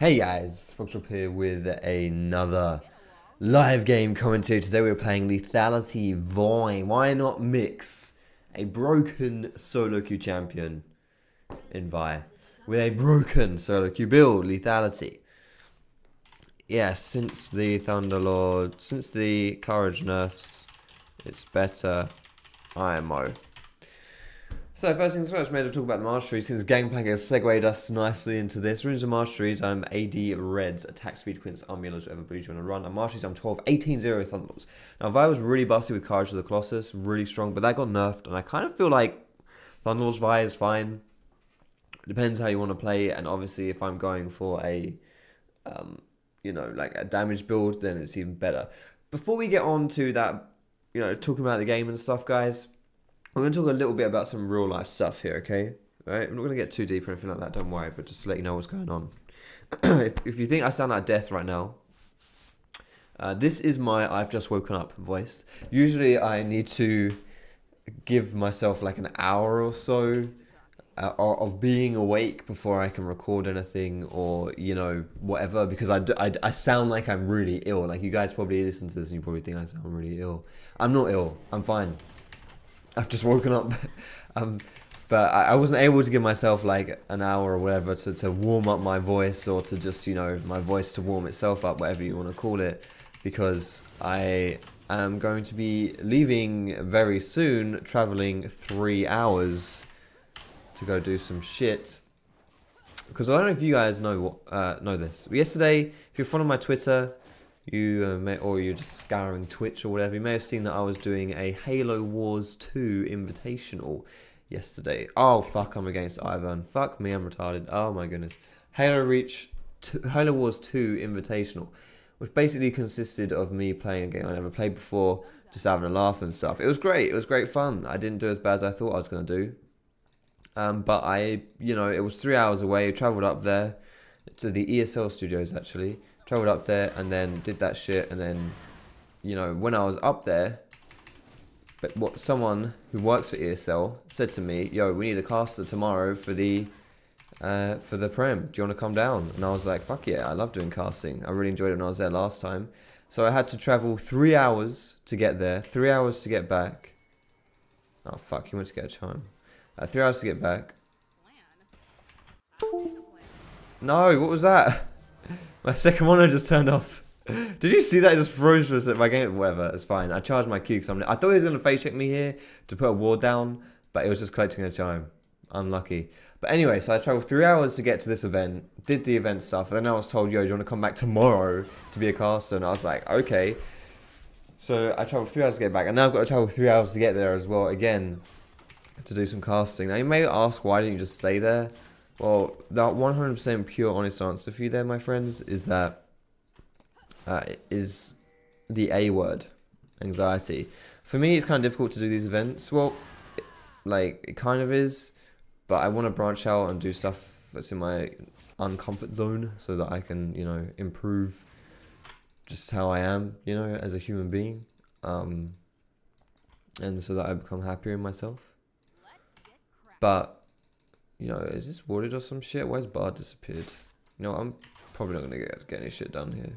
Hey guys, Foxdrop here with another live game commentary. Today we're playing Lethality Vi. Why not mix a broken solo queue champion in Vi with a broken solo queue build, Lethality? Yeah, since the Thunderlords, since the Courage nerfs, it's better IMO. So first things first, made to talk about the mastery since Gangplank has segued us nicely into this. Runes and masteries, I'm AD Reds, attack speed, quints, armulars, whatever bleeds you want to run. And masteries, I'm 12, 18-0 Thunderbolts. Now Vi was really busted with Courage of the Colossus, really strong, but that got nerfed. And I kind of feel like Thunderbolts Vi is fine. Depends how you want to play. And obviously if I'm going for a, you know, like a damage build, then it's even better. Before we get on to that, you know, talking about the game and stuff, guys, I'm going to talk a little bit about some real life stuff here, okay? Right? I'm not going to get too deep or anything like that, don't worry, but just to let you know what's going on. If you think I sound like death right now, this is my I've just woken up voice. Usually I need to give myself like an hour or so of being awake before I can record anything or, you know, whatever, because I sound like I'm really ill. Like, you guys probably listen to this and you probably think I sound really ill. I'm not ill, I'm fine. I've just woken up, but I wasn't able to give myself like an hour or whatever to warm up my voice, or to just, you know, my voice to warm itself up, whatever you want to call it, because I am going to be leaving very soon, traveling 3 hours to go do some shit. Because I don't know if you guys know this. Yesterday, if you're following my Twitter, you're just scouring Twitch or whatever, you may have seen that I was doing a Halo Wars 2 invitational yesterday. Oh fuck, I'm against Ivan. Fuck me, I'm retarded. Oh my goodness. Halo Wars 2 invitational, which basically consisted of me playing a game I never played before, just having a laugh and stuff. It was great fun. I didn't do as bad as I thought I was going to do. But I, you know, it was 3 hours away, travelled up there to the ESL studios actually. Travelled up there and then did that shit, and then, you know, when I was up there, but what someone who works for ESL said to me, "Yo, we need a caster tomorrow for the prem. Do you want to come down?" And I was like, "Fuck yeah! I love doing casting. I really enjoyed it when I was there last time." So I had to travel 3 hours to get there, 3 hours to get back. Oh fuck! He went to get a chime. 3 hours to get back. No, what was that? My second mono just turned off. Did you see that? It just froze for a second. My game, whatever, it's fine. I charged my Q because I thought he was going to face check me here to put a ward down, but it was just collecting a chime. Unlucky. But anyway, so I travelled 3 hours to get to this event, did the event stuff, and then I was told, "Yo, do you want to come back tomorrow to be a caster?" And I was like, okay. So I travelled 3 hours to get back, and now I've got to travel 3 hours to get there as well, again, to do some casting. Now you may ask, why didn't you just stay there? Well, that 100% pure honest answer for you there, my friends, is that is the A word, anxiety. For me, it's kind of difficult to do these events. Well, like, it kind of is, but I want to branch out and do stuff that's in my uncomfort zone so that I can, you know, improve just how I am, you know, as a human being, and so that I become happier in myself. But, you know, is this warded or some shit? Why's Bard disappeared? You know, I'm probably not going to get any shit done here.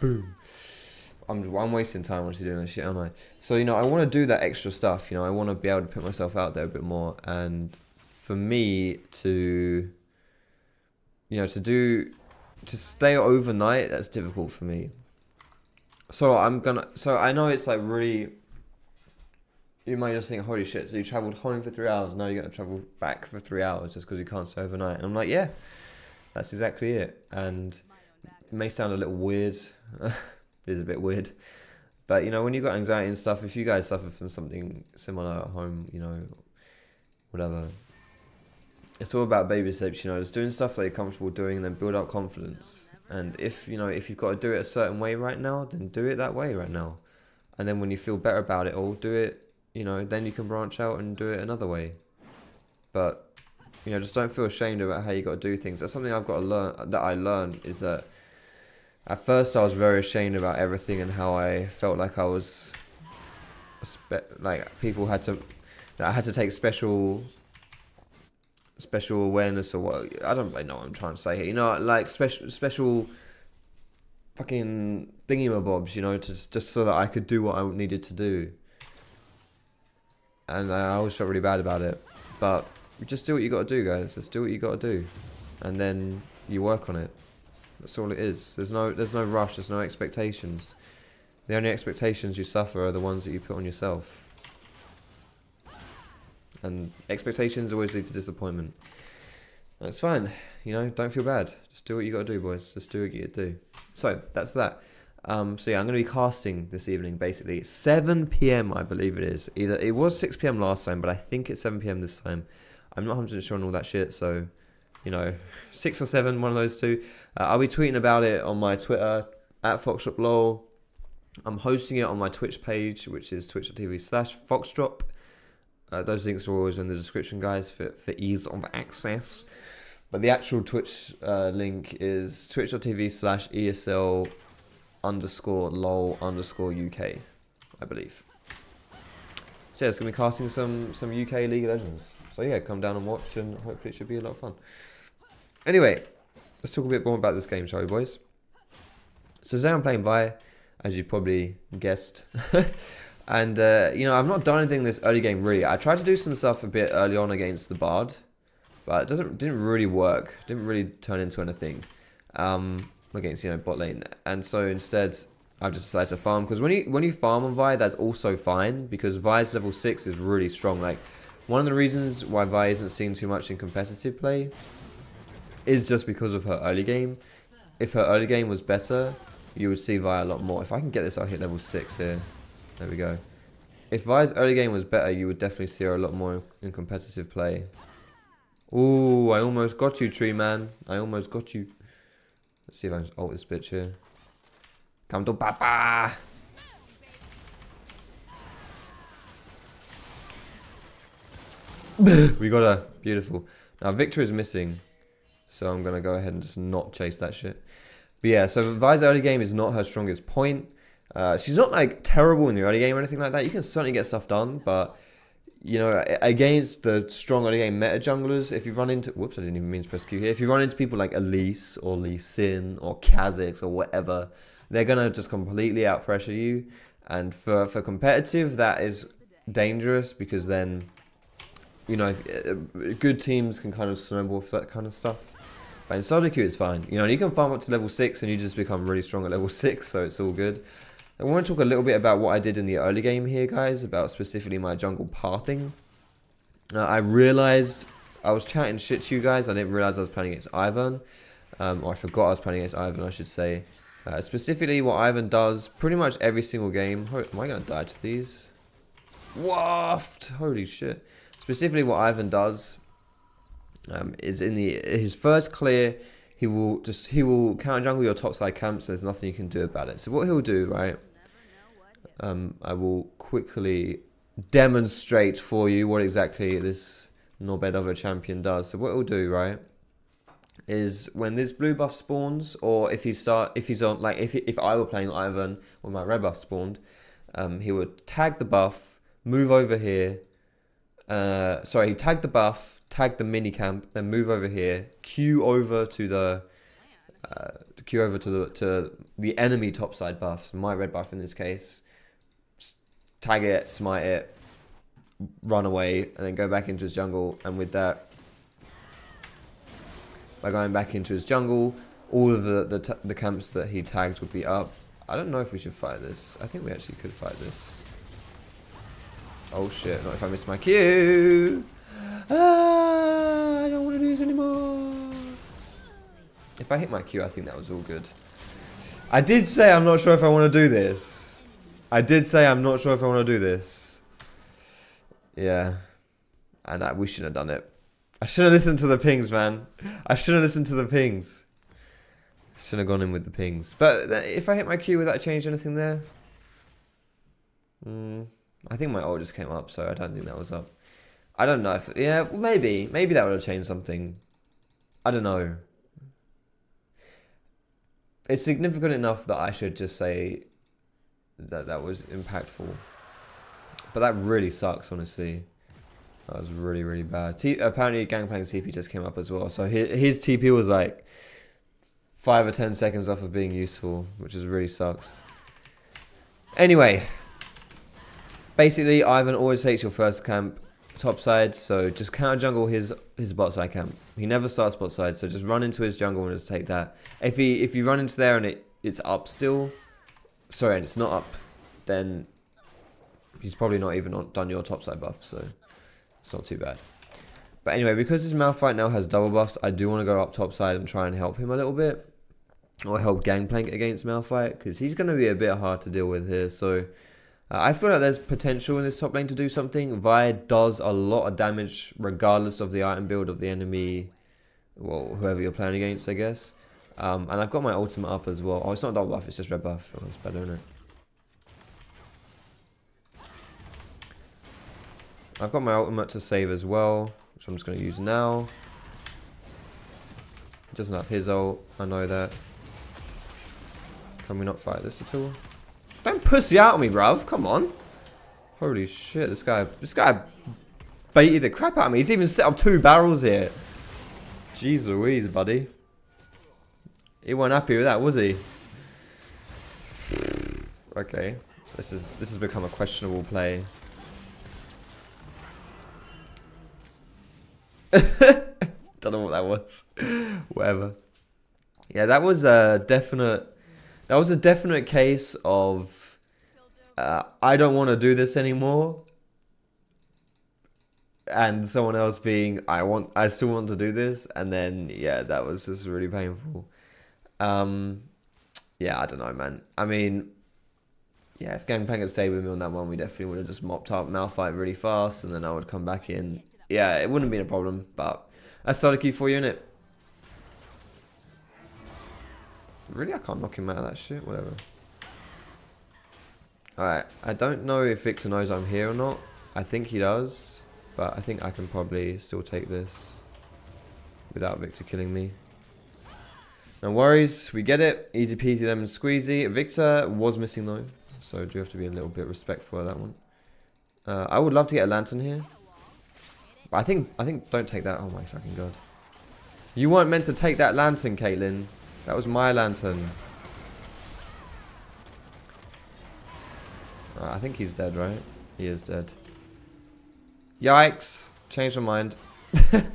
Boom. I'm wasting time actually doing this shit, aren't I? So, you know, I want to do that extra stuff. You know, I want to be able to put myself out there a bit more. And for me to, you know, to stay overnight, that's difficult for me. So I know it's like really... You might just think, holy shit, so you travelled home for 3 hours, now you got to travel back for 3 hours just because you can't stay overnight. And I'm like, yeah, that's exactly it. And it may sound a little weird. It is a bit weird. But, you know, when you've got anxiety and stuff, if you guys suffer from something similar at home, you know, whatever, it's all about baby steps, you know, just doing stuff that you're comfortable doing and then build up confidence. And if, you know, if you've got to do it a certain way right now, then do it that way right now. And then when you feel better about it all, do it. You know, then you can branch out and do it another way. But, you know, just don't feel ashamed about how you got to do things. That's something I've got to learn, that I learned, is that at first I was very ashamed about everything and how I felt like I was, like, people had to, I had to take special special awareness or what. I don't really know what I'm trying to say here. You know, like special fucking thingamabobs, you know, just so that I could do what I needed to do. And I always felt really bad about it. But just do what you got to do, guys. Just do what you got to do. And then you work on it. That's all it is. There's no rush. There's no expectations. The only expectations you suffer are the ones that you put on yourself. And expectations always lead to disappointment. That's fine. You know, don't feel bad. Just do what you got to do, boys. Just do what you got to do. So, that's that. So yeah, I'm going to be casting this evening, basically. 7 PM, I believe it is. Either it was 6 PM last time, but I think it's 7 PM this time. I'm not 100% sure on all that shit, so... You know, 6 or 7, one of those two. I'll be tweeting about it on my Twitter, @FoxdropLol. I'm hosting it on my Twitch page, which is twitch.tv/Foxdrop. Those links are always in the description, guys, for ease of access. But the actual Twitch link is twitch.tv/ESL_LOL_UK, I believe. So yeah, it's going to be casting some UK League of Legends. So yeah, come down and watch, and hopefully it should be a lot of fun. Anyway, let's talk a bit more about this game, shall we, boys? So today I'm playing Vi, as you probably guessed. And, you know, I've not done anything this early game, really. I tried to do some stuff a bit early on against the Bard, but it didn't really work. Didn't really turn into anything against, you know, bot lane. And so instead, I've just decided to farm. Because when you farm on Vi, that's also fine, because Vi's level 6 is really strong. Like, one of the reasons why Vi isn't seen too much in competitive play is just because of her early game. If her early game was better, you would see Vi a lot more. If I can get this, I'll hit level 6 here. There we go. If Vi's early game was better, you would definitely see her a lot more in competitive play. Ooh, I almost got you, tree man. I almost got you. Let's see if I can just ult this bitch here. Come to Papa! We got her. Beautiful. Now, Victor is missing, so I'm going to go ahead and just not chase that shit. But yeah, so Vi's early game is not her strongest point. She's not, like, terrible in the early game or anything like that. You can certainly get stuff done, but, you know, against the strong early game meta junglers, if you run into... Whoops, I didn't even mean to press Q here. If you run into people like Elise or Lee Sin or Kha'Zix or whatever, they're going to just completely out-pressure you. And for competitive, that is dangerous, because then, you know, good teams can kind of snowball for that kind of stuff. But in solo queue, it's fine. You know, and you can farm up to level 6 and you just become really strong at level 6, so it's all good. I want to talk a little bit about what I did in the early game here, guys, about specifically my jungle pathing. I realized I was chatting shit to you guys. I didn't realize I was playing against Ivan. Or I forgot I was playing against Ivan, I should say. Specifically what Ivan does pretty much every single game. Am I going to die to these? Waft! Holy shit. Specifically what Ivan does is in his first clear, he will counter jungle your top side camps. There's nothing you can do about it. So what he'll do, right? I will quickly demonstrate for you what exactly this knobhead of a champion does. So what he'll do, right, is when this blue buff spawns, or if I were playing Ivan when my red buff spawned, he would tag the buff, move over here. Sorry, he tagged the buff, tagged the mini camp, then move over here, queue over to the enemy topside buffs, my red buff in this case. Tag it, smite it, run away, and then go back into his jungle. And with that, by going back into his jungle, all of the camps that he tagged would be up. I don't know if we should fight this. I think we actually could fight this. Oh shit, not if I miss my Q. Ah, I don't want to do this anymore. If I hit my Q, I think that was all good. I did say I'm not sure if I want to do this. Yeah. And we shouldn't have done it. I should have listened to the pings, man. I should have gone in with the pings. But if I hit my Q, would that change anything there? Hmm. I think my ult just came up, so I don't think that was up. I don't know if... Yeah, maybe. Maybe that would have changed something. I don't know. It's significant enough that I should just say that that was impactful. But that really sucks, honestly. That was really, really bad. Apparently, Gangplank's TP just came up as well. So his TP was like 5 or 10 seconds off of being useful, which is really sucks. Anyway, basically, Ivan always takes your first camp topside, so just counter jungle his bot side camp. He never starts bot side, so just run into his jungle and just take that. If you run into there and it's up still, sorry, and it's not up, then he's probably not even done your topside buff, so it's not too bad. But anyway, because his Malphite now has double buffs, I do want to go up topside and try and help him a little bit. Or help Gangplank against Malphite, because he's going to be a bit hard to deal with here. So I feel like there's potential in this top lane to do something. Vi does a lot of damage regardless of the item build of the enemy, well, whoever you're playing against, I guess. And I've got my ultimate up as well. Oh, it's not double buff, it's just red buff. Oh, that's better, isn't it? I've got my ultimate to save as well, which I'm just going to use now. He doesn't have his ult, I know that. Can we not fight this at all? Don't pussy out on me, bruv, come on. Holy shit, this guy baited the crap out of me. He's even set up 2 barrels here. Jeez Louise, buddy. He wasn't happy with that, was he? Okay, this has become a questionable play. Don't know what that was. Whatever. Yeah, that was a definite. That was a definite case of I don't want to do this anymore, and someone else being I still want to do this, and then yeah, that was just really painful. Yeah, I don't know, man. I mean, yeah, if Gangplank had stayed with me on that one, we definitely would have just mopped up Malphite really fast, and then I would come back in. Yeah, it wouldn't have been a problem, but that's solid key for unit. Really, I can't knock him out of that shit, whatever. Alright, I don't know if Victor knows I'm here or not. I think he does, but I think I can probably still take this without Victor killing me. No worries, we get it. Easy peasy lemon squeezy. Victor was missing though, so I do have to be a little bit respectful of that one. I would love to get a lantern here. I think don't take that. Oh my fucking god. You weren't meant to take that lantern, Caitlyn. That was my lantern. I think he's dead, right? He is dead. Yikes. Changed my mind. Good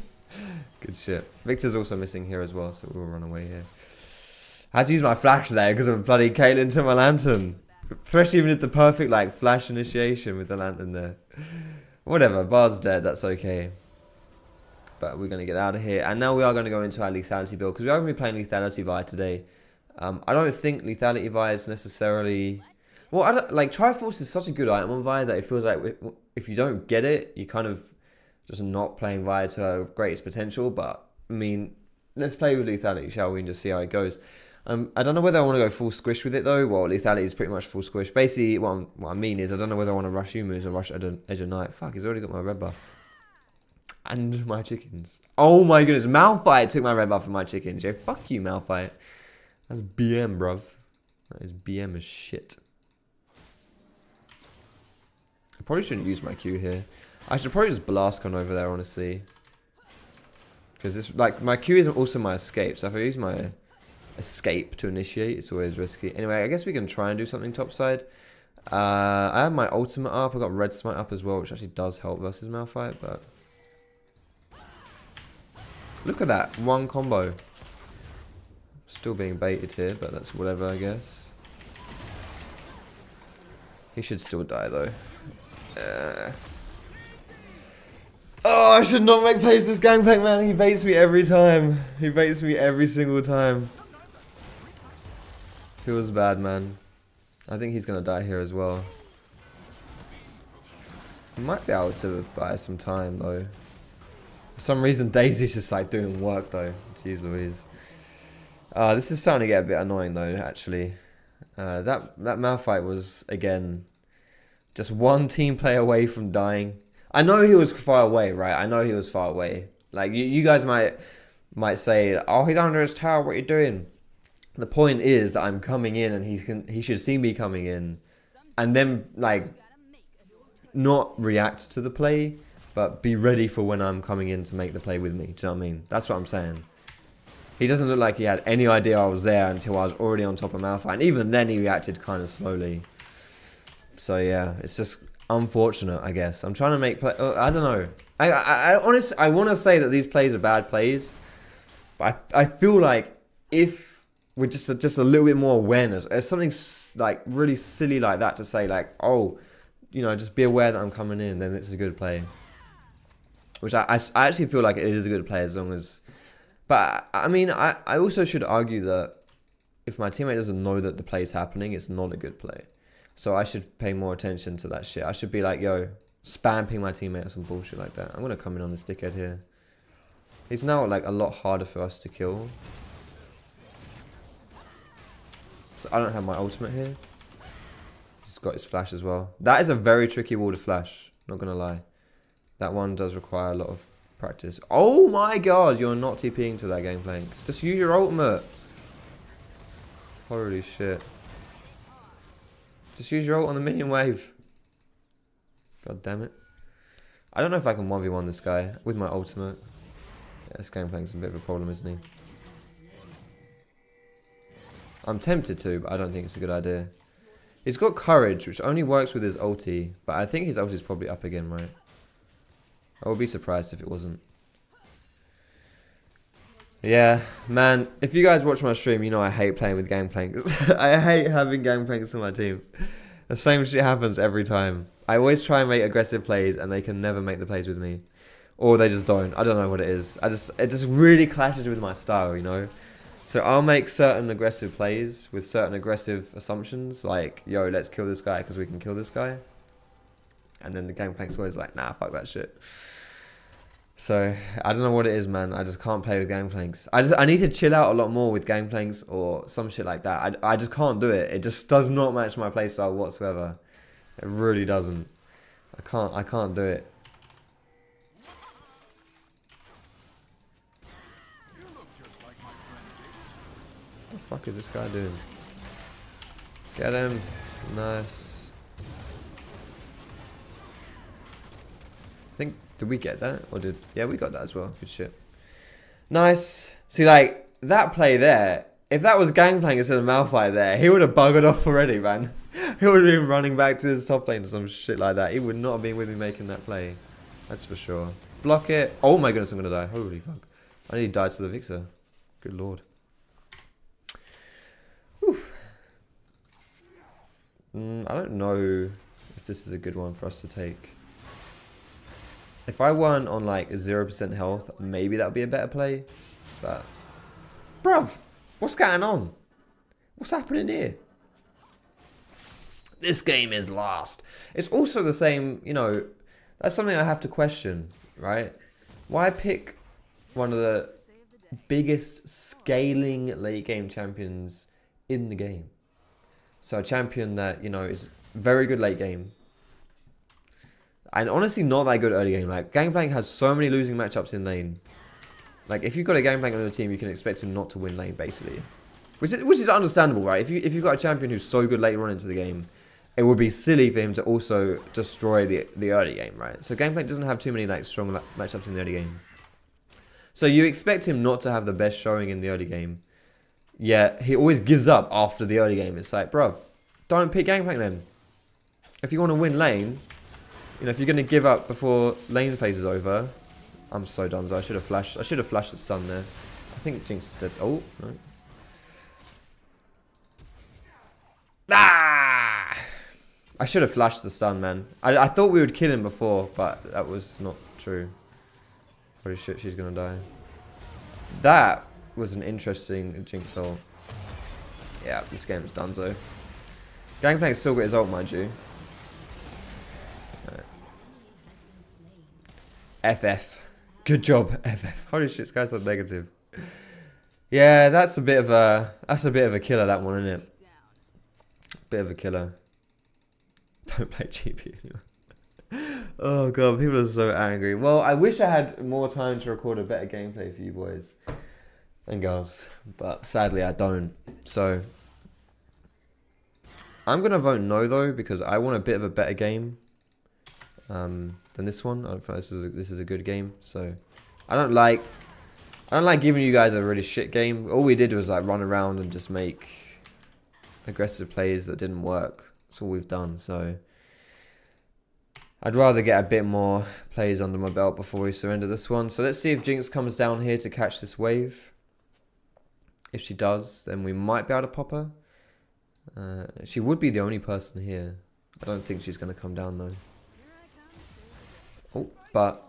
shit. Victor's also missing here as well, so we'll run away here. I had to use my flash there because of bloody Caitlyn to my lantern. Thresh even did the perfect like flash initiation with the lantern there. Whatever, Bard's dead, that's okay. But we're going to get out of here. And now we are going to go into our Lethality build, because we are going to be playing Lethality Vi today. I don't think Lethality Vi is necessarily... Well, I don't, like, Triforce is such a good item on Vi that it feels like if you don't get it, you're kind of just not playing Vi to her greatest potential. But, I mean, let's play with Lethality, shall we, and just see how it goes. I don't know whether I want to go full squish with it though. Well, lethality is pretty much full squish. Basically, what I mean is I don't know whether I want to rush Yumus or rush Edge of Night. Fuck, he's already got my red buff. And my chickens. Oh my goodness, Malphite took my red buff and my chickens. Yo, fuck you, Malphite. That's BM, bruv. That is BM as shit. I probably shouldn't use my Q here. I should probably just blast con over there, honestly. Because this, like, my Q is also my escape, so if I use my... escape to initiate, it's always risky. Anyway, I guess we can try and do something topside. I have my ultimate up. I got red smite up as well, which actually does help versus Malphite, but... Look at that. One combo. Still being baited here, but that's whatever, I guess. He should still die, though. Oh, I should not make plays this Gangplank, man. He baits me every time. He baits me every single time. Feels bad, man. I think he's gonna die here as well. I might be able to buy some time though. For some reason, Daisy's just like doing work though. Jeez Louise. This is starting to get a bit annoying though. Actually, that Malphite was again just one team play away from dying. I know he was far away, right? I know he was far away. Like you guys might say, "Oh, he's under his tower. What are you doing?" The point is that I'm coming in and he should see me coming in and then, like, not react to the play But be ready for when I'm coming in to make the play with me. Do you know what I mean? That's what I'm saying. He doesn't look like he had any idea I was there until I was already on top of Malphite. And even then he reacted kind of slowly. So yeah, it's just unfortunate, I guess. I'm trying to make play... I don't know. I honestly, I want to say that these plays are bad plays. But I feel like if we're just a little bit more awareness, there's something like really silly like that to say like, oh, you know, just be aware that I'm coming in, then it's a good play. Which I actually feel like it is a good play as long as... But, I mean, I also should argue that if my teammate doesn't know that the play's happening, it's not a good play. So I should pay more attention to that shit. I should be like, yo, spam ping my teammate or some bullshit like that. I'm going to come in on this dickhead here. He's now, like, a lot harder for us to kill. So I don't have my ultimate here. He's got his flash as well. That is a very tricky wall to flash, not going to lie. That one does require a lot of practice. Oh my god, you're not TPing to that Gangplank. Just use your ultimate. Holy shit. Just use your ult on the minion wave. God damn it. I don't know if I can 1v1 this guy with my ultimate. Yeah, this Gangplank's a bit of a problem, isn't he? I'm tempted to, but I don't think it's a good idea. He's got Courage, which only works with his ulti. But I think his ulti's probably up again, right? I would be surprised if it wasn't. Yeah, man, if you guys watch my stream, you know I hate playing with Gangplanks. I hate having Gangplanks on my team. The same shit happens every time. I always try and make aggressive plays and they can never make the plays with me. Or they just don't. I don't know what it is. It just really clashes with my style, you know? So I'll make certain aggressive plays with certain aggressive assumptions, like, yo, let's kill this guy because we can kill this guy. And then the Gangplank's always like, nah, fuck that shit. So, I don't know what it is, man. I just can't play with Gangplanks. I need to chill out a lot more with Gangplanks or some shit like that. I just can't do it. It just does not match my playstyle whatsoever. It really doesn't. I can't do it. What the fuck is this guy doing? Get him. Nice. I think, did we get that? Or yeah, we got that as well. Good shit. Nice. See, like, that play there, if that was Gangplank instead of Malphite there, he would have buggered off already, man. He would have been running back to his top lane or some shit like that. He would not have been with me making that play. That's for sure. Block it. Oh my goodness, I'm going to die. Holy fuck. I nearly died to the Victor. Good lord. Whew. I don't know if this is a good one for us to take. If I weren't on like 0% health, maybe that would be a better play. But, bruv, what's going on? What's happening here? This game is lost. It's also the same, you know, that's something I have to question, right? Why pick one of the biggest scaling late game champions in the game? So a champion that, you know, is very good late game. And honestly, not that good early game. Like, Gangplank has so many losing matchups in lane. Like, if you've got a Gangplank on your team, you can expect him not to win lane, basically. Which is understandable, right? If you've got a champion who's so good late on into the game, it would be silly for him to also destroy the early game, right? So Gangplank doesn't have too many, like, strong matchups in the early game. So you expect him not to have the best showing in the early game. Yet, he always gives up after the early game. It's like, bruv, don't pick Gangplank then. If you want to win lane... You know, if you're going to give up before lane phase is over... I'm so done, I should have flashed. I should have flashed the stun there. I think Jinx is dead. Oh, no. Ah! I should have flashed the stun, man. I thought we would kill him before, but that was not true. Holy shit, she's going to die. That was an interesting Jinx ult. Yeah, this game's done, though. Gangplank's still got his ult, mind you. FF. Good job, FF. Holy shit, this guy's so negative. Yeah, that's a bit of a killer, that one, isn't it? Bit of a killer. Don't play GP anymore. Oh god, people are so angry. Well, I wish I had more time to record a better gameplay for you boys and girls, but sadly I don't. So I'm gonna vote no though because I want a bit of a better game. than this one. I thought this is a good game. So I don't like giving you guys a really shit game. All we did was like run around and just make aggressive plays that didn't work. That's all we've done. So I'd rather get a bit more plays under my belt before we surrender this one. So let's see if Jinx comes down here to catch this wave. If she does, then we might be able to pop her. She would be the only person here. I don't think she's going to come down though. Oh, but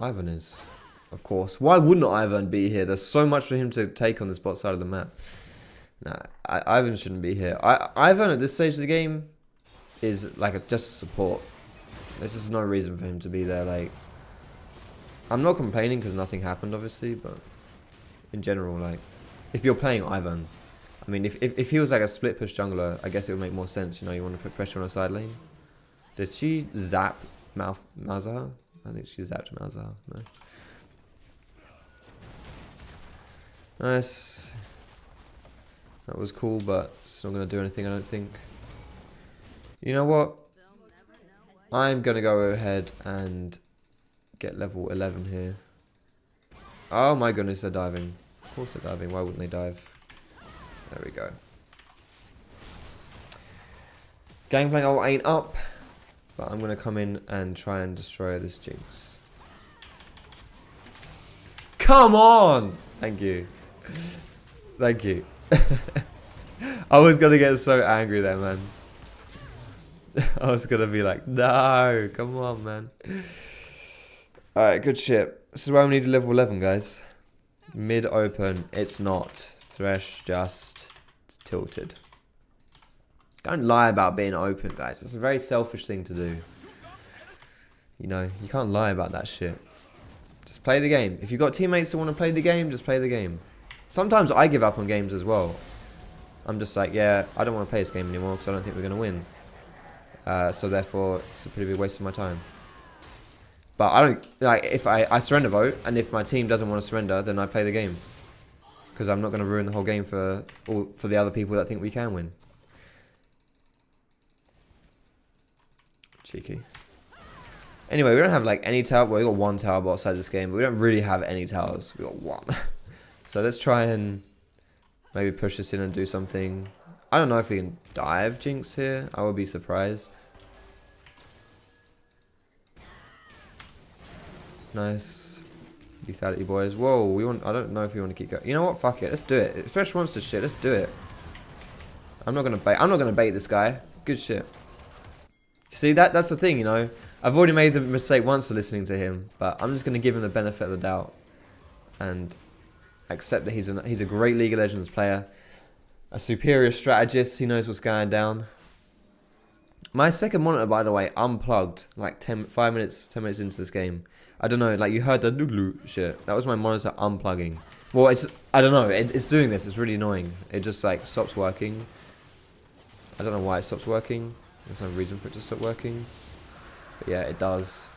Ivan is, of course. Why wouldn't Ivan be here? There's so much for him to take on this bot side of the map. Nah, Ivan shouldn't be here. Ivan at this stage of the game is like just support. There's just no reason for him to be there. Like, I'm not complaining because nothing happened, obviously, but in general, like, if you're playing Ivan, I mean, if he was like a split push jungler, I guess it would make more sense. You know, you want to put pressure on a side lane. Did she zap Malzahar? I think she zapped Malzahar. Nice. Nice. That was cool, but it's not going to do anything, I don't think. You know what? I'm going to go ahead and get level 11 here. Oh my goodness, they're diving. Of course they're diving. Why wouldn't they dive? There we go. Gangplank ult ain't up, but I'm going to come in and try and destroy this Jinx. Come on! Thank you. Thank you. I was going to get so angry there, man. I was going to be like, no, come on, man. Alright, good shit. This is why we need level 11, guys. Mid-open. It's not. Thresh just tilted. Don't lie about being open, guys. It's a very selfish thing to do. You know, you can't lie about that shit. Just play the game. If you've got teammates that want to play the game, just play the game. Sometimes I give up on games as well. I'm just like, yeah, I don't want to play this game anymore because I don't think we're going to win. So therefore, it's a pretty big waste of my time. But I don't, like, if I surrender vote, and if my team doesn't want to surrender, then I play the game. Because I'm not going to ruin the whole game for the other people that think we can win. Cheeky. Anyway, we don't have, like, any tower. Well, we got one tower bot side this game, but we don't really have any towers. We got one. So let's try and maybe push this in and do something. I don't know if we can dive Jinx here. I would be surprised. Nice. Lethality, boys. Whoa, we want. I don't know if we want to keep going. You know what? Fuck it. Let's do it. If Thresh wants to shit, let's do it. I'm not gonna bait this guy. Good shit. See, that's the thing, you know. I've already made the mistake once of listening to him, but I'm just gonna give him the benefit of the doubt and accept that he's a great League of Legends player. A superior strategist, he knows what's going down. My second monitor, by the way, unplugged, like 10 minutes into this game. I don't know, like you heard the doodloo shit. That was my monitor unplugging. Well, I don't know, it's doing this, it's really annoying. It just like stops working. I don't know why it stops working. There's no reason for it to stop working. But yeah, it does.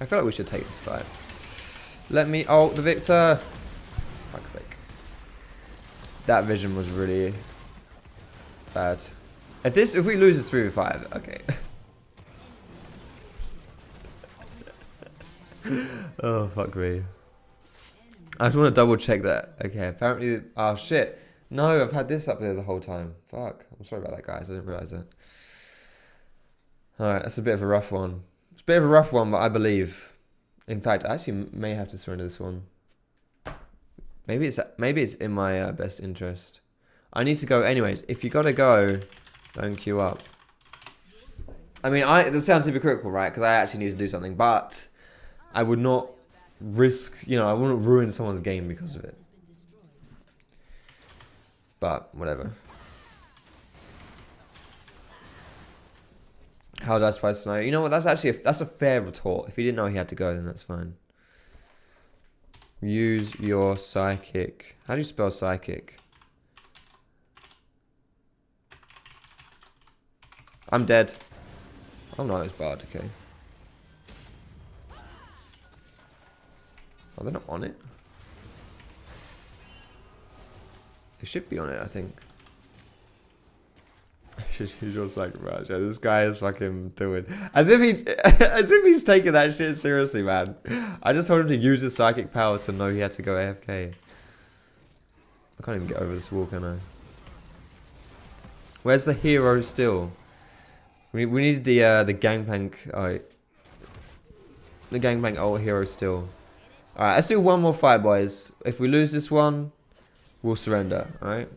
I feel like we should take this fight. Let me ult the Victor. Fuck's sake. That vision was really bad. If we lose it's 3v5, okay. Oh fuck me. I just want to double check that. Okay, apparently oh shit. No, I've had this up there the whole time. Fuck. I'm sorry about that guys, I didn't realise that. Alright, that's a bit of a rough one. It's a bit of a rough one, but I believe. In fact, I actually may have to surrender this one. Maybe it's in my best interest. I need to go anyways. If you gotta go, don't queue up. I mean, that sounds hypocritical, right? Because I actually need to do something, but I would not risk, you know, I wouldn't ruin someone's game because of it. But whatever. How did I surprise Snow? You know what? That's actually that's a fair retort. If he didn't know he had to go, then that's fine. Use your psychic. How do you spell psychic? I'm dead. Oh no, it's Bard, okay. Are they not on it? They should be on it, I think. usual sacrifice. Yeah, this guy is fucking doing as if he's taking that shit seriously, man. I just told him to use his psychic powers to know he had to go AFK. I can't even get over this wall, can I? Where's the hero still? We need the Gangplank. Alright. The Gangplank ult hero still. Alright, let's do one more fight, boys. If we lose this one, we'll surrender, alright?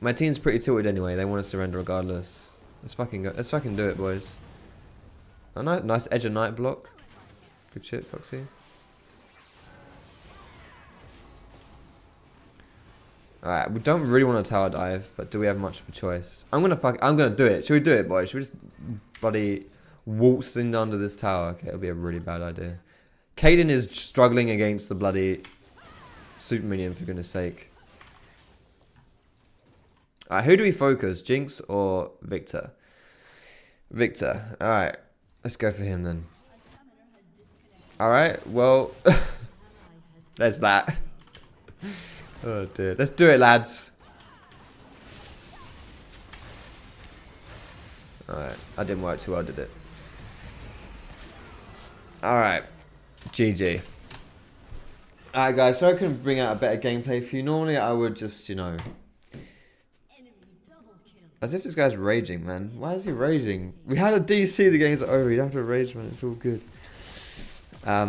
My team's pretty tilted anyway, they want to surrender regardless. Let's fucking go. Let's fucking do it, boys. Oh, no, nice Edge of Night block. Good shit, Foxy. Alright, we don't really want to tower dive, but do we have much of a choice? I'm gonna do it. Should we do it, boys? Should we just bloody waltz in under this tower? Okay, it'll be a really bad idea. Caitlyn is struggling against the bloody super minion, for goodness sake. Alright, who do we focus? Jinx or Victor? Victor. Alright, let's go for him then. Alright, well, there's that. Oh dear. Let's do it, lads. Alright, I didn't work too well, did it? Alright, GG. Alright guys, so I can bring out a better gameplay for you. Normally I would just, you know... As if this guy's raging, man. Why is he raging? We had a DC, the game's over. You don't have to rage, man. It's all good. But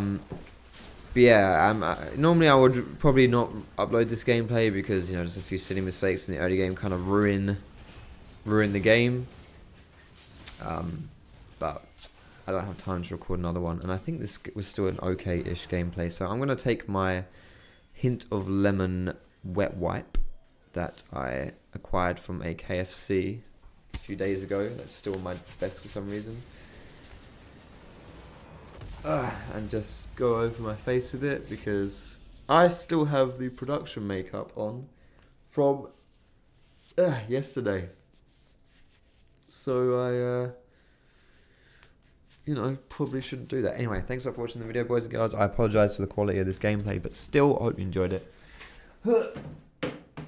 yeah, normally I would probably not upload this gameplay because, you know, just a few silly mistakes in the early game kind of ruin the game. But I don't have time to record another one. And I think this was still an okay-ish gameplay. So I'm going to take my Hint of Lemon wet wipe that I acquired from a KFC a few days ago. That's still my best for some reason. And just go over my face with it because I still have the production makeup on from yesterday. So I, you know, probably shouldn't do that. Anyway, thanks for watching the video, boys and girls. I apologise for the quality of this gameplay, but still, I hope you enjoyed it.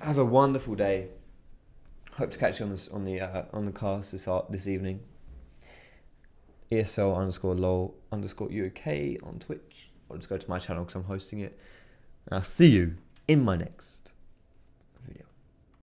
Have a wonderful day. Hope to catch you on the cast this evening. ESL_lol_UK on Twitch. Or just go to my channel because I'm hosting it. And I'll see you in my next.